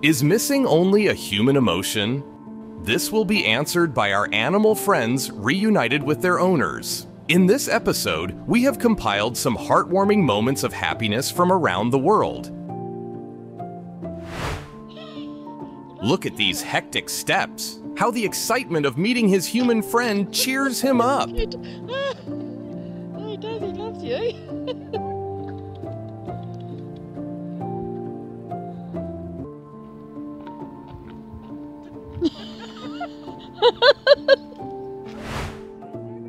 Is missing only a human emotion? This will be answered by our animal friends reunited with their owners. In this episode, we have compiled some heartwarming moments of happiness from around the world. Look at these hectic steps. How the excitement of meeting his human friend cheers him up. He does, he loves you.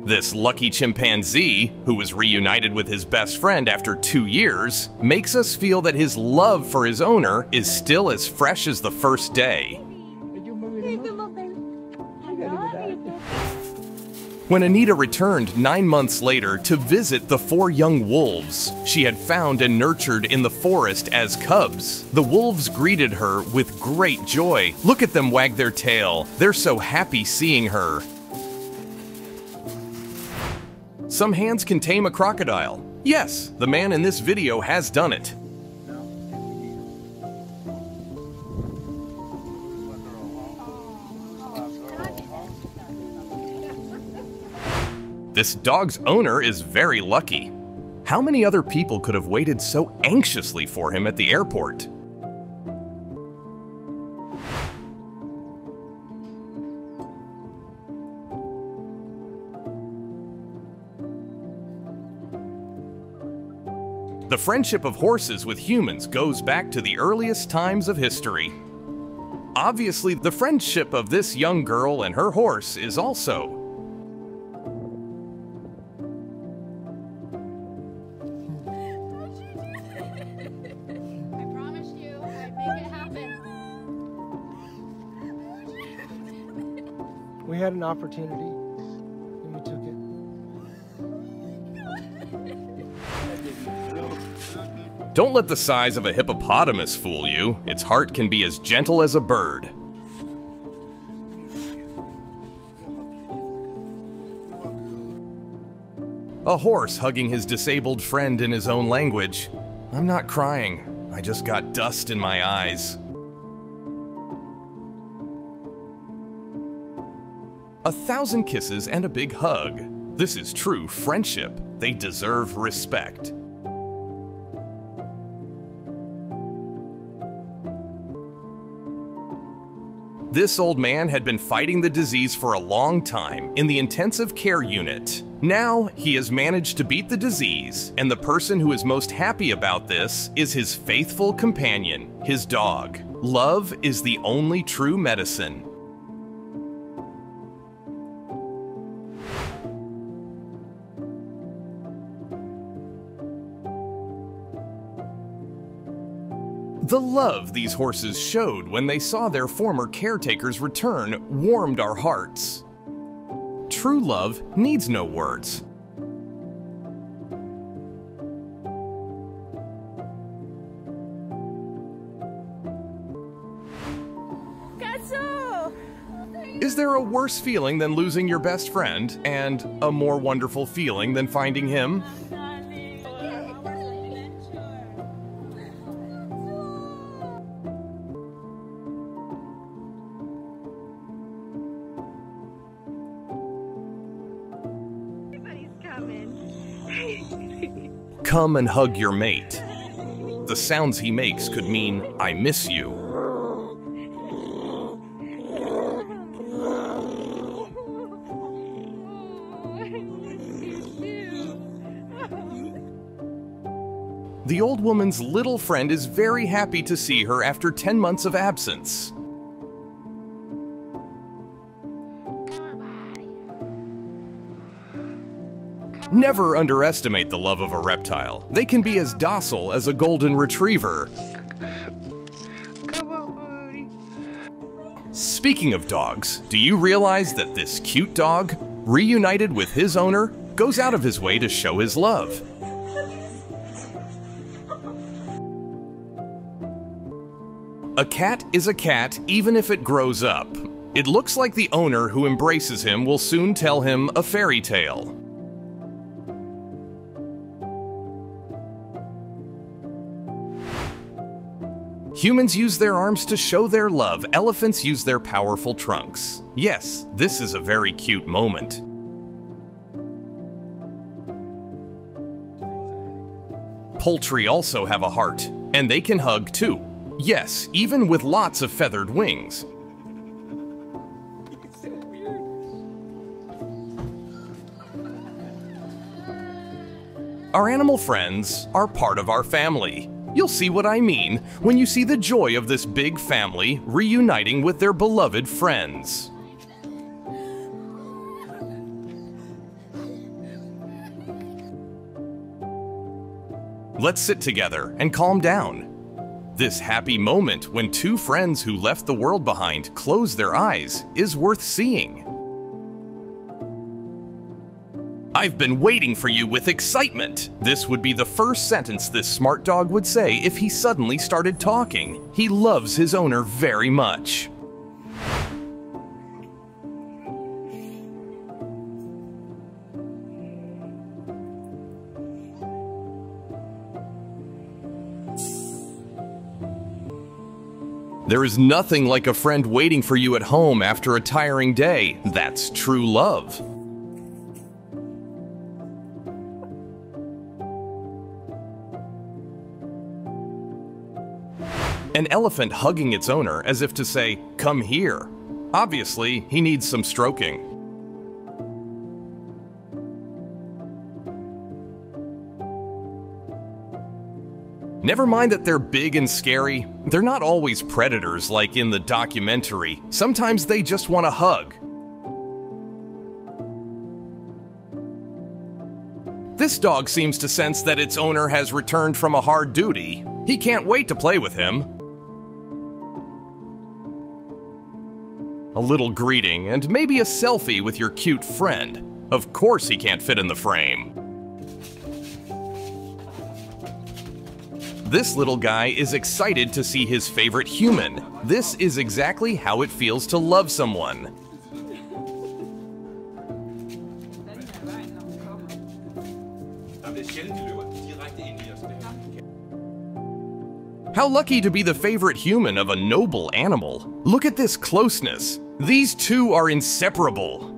This lucky chimpanzee, who was reunited with his best friend after 2 years, makes us feel that his love for his owner is still as fresh as the first day. When Anita returned 9 months later to visit the 4 young wolves she had found and nurtured in the forest as cubs, the wolves greeted her with great joy. Look at them wag their tail. They're so happy seeing her. Some hands can tame a crocodile. Yes, the man in this video has done it. This dog's owner is very lucky. How many other people could have waited so anxiously for him at the airport? The friendship of horses with humans goes back to the earliest times of history. Obviously, the friendship of this young girl and her horse is also. We had an opportunity, and we took it. Don't let the size of a hippopotamus fool you. Its heart can be as gentle as a bird. A horse hugging his disabled friend in his own language. I'm not crying. I just got dust in my eyes. A 1,000 kisses and a big hug. This is true friendship. They deserve respect. This old man had been fighting the disease for a long time in the intensive care unit. Now he has managed to beat the disease, and the person who is most happy about this is his faithful companion, his dog. Love is the only true medicine. The love these horses showed when they saw their former caretaker's return warmed our hearts. True love needs no words. Is there a worse feeling than losing your best friend, and a more wonderful feeling than finding him? Come and hug your mate. The sounds he makes could mean, I miss you. The old woman's little friend is very happy to see her after 10 months of absence. Never underestimate the love of a reptile. They can be as docile as a golden retriever. Come on, buddy. Speaking of dogs, do you realize that this cute dog, reunited with his owner, goes out of his way to show his love? A cat is a cat even if it grows up. It looks like the owner who embraces him will soon tell him a fairy tale. Humans use their arms to show their love. Elephants use their powerful trunks. Yes, this is a very cute moment. Poultry also have a heart, and they can hug too. Yes, even with lots of feathered wings. Our animal friends are part of our family. You'll see what I mean when you see the joy of this big family reuniting with their beloved friends. Let's sit together and calm down. This happy moment when two friends who left the world behind close their eyes is worth seeing. I've been waiting for you with excitement. This would be the first sentence this smart dog would say if he suddenly started talking. He loves his owner very much. There is nothing like a friend waiting for you at home after a tiring day. That's true love. An elephant hugging its owner as if to say, "Come here." Obviously, he needs some stroking. Never mind that they're big and scary, they're not always predators like in the documentary. Sometimes they just want a hug. This dog seems to sense that its owner has returned from a hard duty. He can't wait to play with him. A little greeting and maybe a selfie with your cute friend. Of course he can't fit in the frame. This little guy is excited to see his favorite human. This is exactly how it feels to love someone. How lucky to be the favorite human of a noble animal. Look at this closeness. These two are inseparable.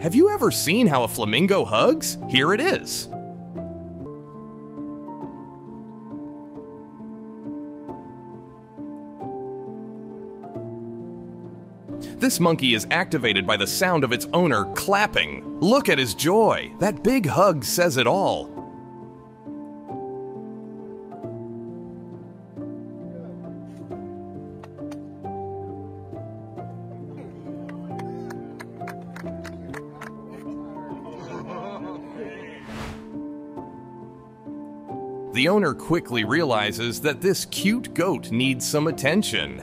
Have you ever seen how a flamingo hugs? Here it is. This monkey is activated by the sound of its owner clapping. Look at his joy. That big hug says it all. The owner quickly realizes that this cute goat needs some attention.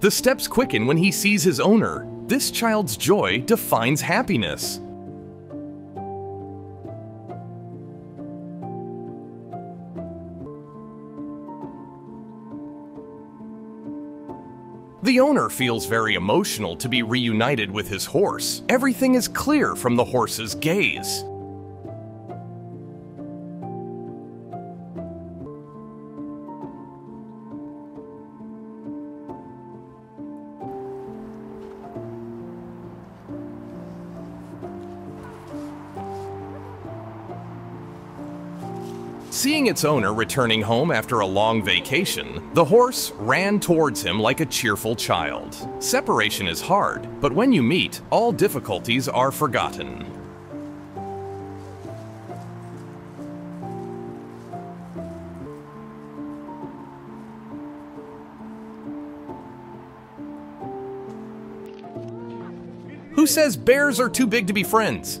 The steps quicken when he sees his owner. This child's joy defines happiness. The owner feels very emotional to be reunited with his horse. Everything is clear from the horse's gaze. Seeing its owner returning home after a long vacation, the horse ran towards him like a cheerful child. Separation is hard, but when you meet, all difficulties are forgotten. Who says bears are too big to be friends?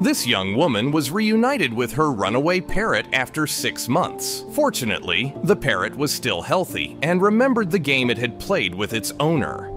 This young woman was reunited with her runaway parrot after 6 months. Fortunately, the parrot was still healthy and remembered the game it had played with its owner.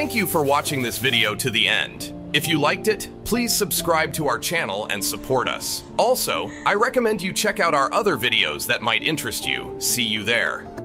Thank you for watching this video to the end. If you liked it, please subscribe to our channel and support us. Also, I recommend you check out our other videos that might interest you. See you there.